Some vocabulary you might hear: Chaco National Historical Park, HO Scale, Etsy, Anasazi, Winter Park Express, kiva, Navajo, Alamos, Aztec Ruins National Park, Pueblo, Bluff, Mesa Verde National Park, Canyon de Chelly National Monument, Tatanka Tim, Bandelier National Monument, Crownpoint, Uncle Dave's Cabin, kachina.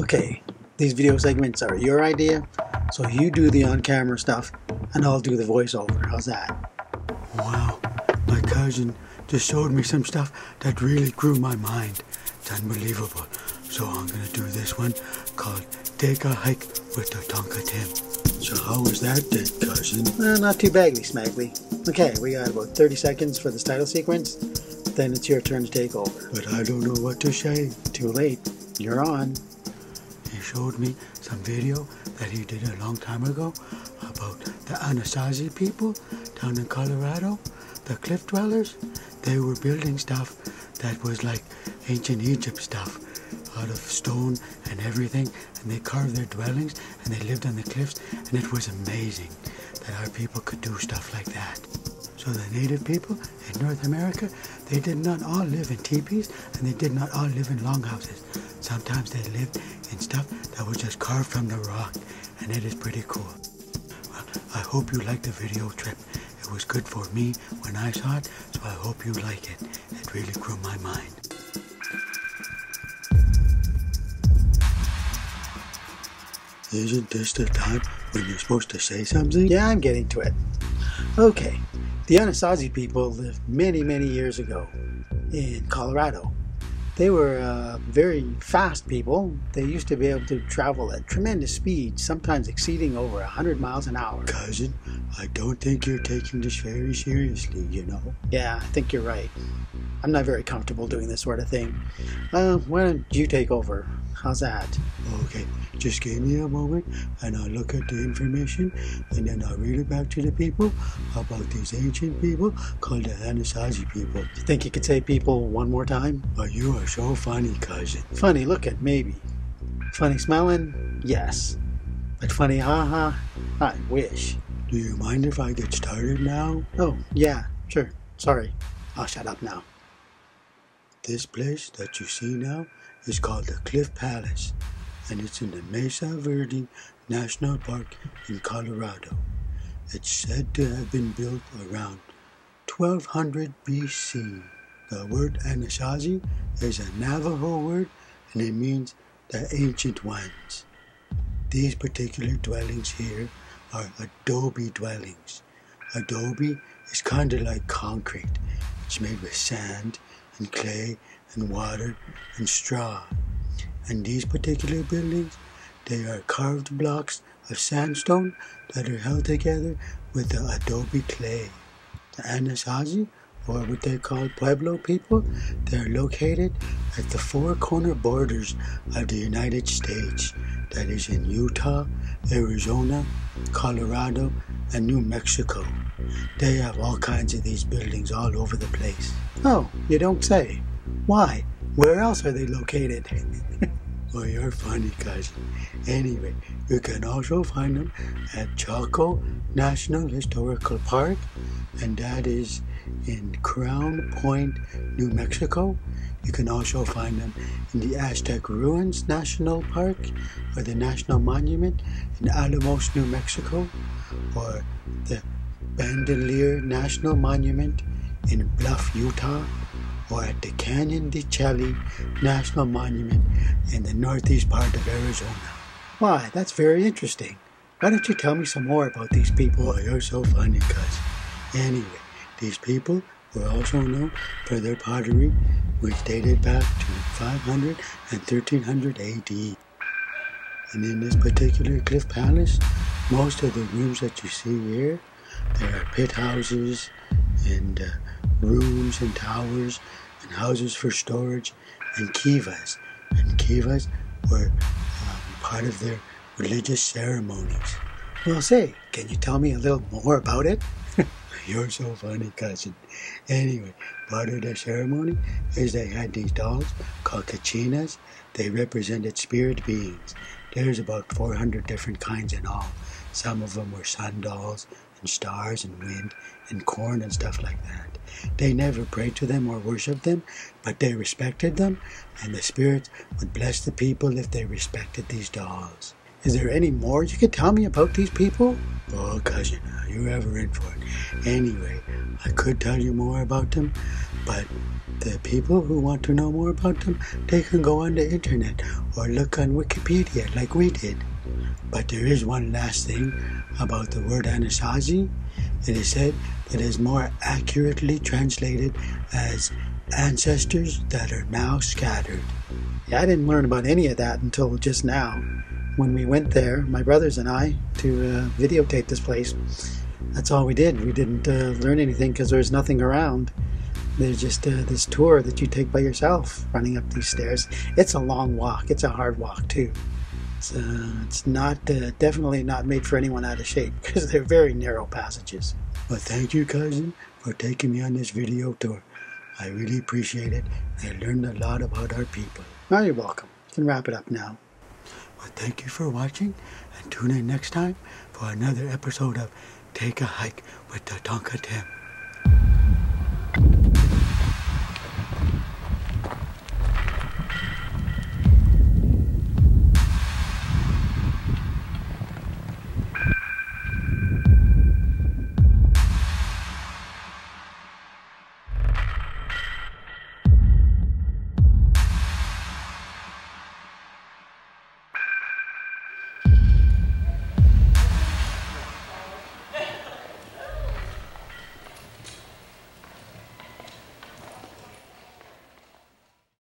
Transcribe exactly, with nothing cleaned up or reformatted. okay, these video segments are your idea, so you do the on-camera stuff and I'll do the voiceover. How's that? Wow, my cousin just showed me some stuff that really grew my mind. It's unbelievable. So I'm gonna do this one called Take a Hike with Tatanka Tim. So how was that, dead cousin? Uh, not too baggly, smaggly. Okay, we got about thirty seconds for this title sequence, then it's your turn to take over. But I don't know what to say. Too late. You're on. He showed me some video that he did a long time ago about the Anasazi people down in Colorado, the cliff dwellers. They were building stuff that was like ancient Egypt stuff, out of stone and everything, and they carved their dwellings and they lived on the cliffs, and it was amazing that our people could do stuff like that. So the native people in North America, they did not all live in teepees and they did not all live in longhouses. Sometimes they lived in stuff that was just carved from the rock, and it is pretty cool. Well, I hope you liked the video trip. It was good for me when I saw it, so I hope you like it. It really grew my mind. Isn't this the time when you're supposed to say something? Yeah, I'm getting to it. Okay, the Anasazi people lived many, many years ago in Colorado. They were uh, very fast people. They used to be able to travel at tremendous speeds, sometimes exceeding over one hundred miles an hour. Cousin, I don't think you're taking this very seriously, you know? Yeah, I think you're right. I'm not very comfortable doing this sort of thing. Uh, why don't you take over? How's that? Okay, just give me a moment and I'll look at the information and then I'll read it back to the people about these ancient people called the Anasazi people. You think you could say people one more time? Oh, you are so funny, cousin. Funny looking, maybe. Funny smelling? Yes. But funny haha? I wish. Do you mind if I get started now? Oh, yeah, sure. Sorry. I'll shut up now. This place that you see now is called the Cliff Palace, and it's in the Mesa Verde National Park in Colorado. It's said to have been built around twelve hundred B C. The word Anasazi is a Navajo word, and it means the ancient ones. These particular dwellings here are adobe dwellings. Adobe is kind of like concrete. It's made with sand and clay and water and straw. And these particular buildings, they are carved blocks of sandstone that are held together with the adobe clay. The Anasazi, or what they call Pueblo people, they are located at the four corner borders of the United States. That is in Utah, Arizona, Colorado, and New Mexico. They have all kinds of these buildings all over the place. Oh, you don't say. Why? Where else are they located? Well, you're funny, cousin. Anyway, you can also find them at Chaco National Historical Park, and that is in Crownpoint, New Mexico. You can also find them in the Aztec Ruins National Park, or the National Monument in Alamos, New Mexico, or the Bandelier National Monument in Bluff, Utah, or at the Canyon de Chelly National Monument in the northeast part of Arizona. Why, that's very interesting. Why don't you tell me some more about these people? Oh, you're so funny, cousin. Anyway, these people were also known for their pottery, which dated back to five hundred and thirteen hundred A D. And in this particular cliff palace, most of the rooms that you see here, there are pit houses and uh, rooms and towers and houses for storage and kivas. And kivas were um, part of their religious ceremonies. Well, say, can you tell me a little more about it? You're so funny, cousin. Anyway, part of their ceremony is they had these dolls called kachinas. They represented spirit beings. There's about four hundred different kinds in all. Some of them were sun dolls, and stars and wind and corn and stuff like that. They never prayed to them or worshiped them, but they respected them, and the spirits would bless the people if they respected these dolls. Is there any more you could tell me about these people? Oh, cousin, you're ever in for it. Anyway, I could tell you more about them, but the people who want to know more about them, they can go on the internet or look on Wikipedia like we did. But there is one last thing about the word Anasazi. It is said it is more accurately translated as ancestors that are now scattered. Yeah, I didn't learn about any of that until just now, when we went there, my brothers and I, to uh, videotape this place. That's all we did. We didn't uh, learn anything because there's nothing around. There's just uh, this tour that you take by yourself, running up these stairs. It's a long walk. It's a hard walk too. So it's not uh, definitely not made for anyone out of shape, because they're very narrow passages. Well, thank you, cousin, for taking me on this video tour. I really appreciate it. I learned a lot about our people. Now, you're welcome. You can wrap it up now. Well, thank you for watching, and tune in next time for another episode of Take a Hike with Tatanka Tim.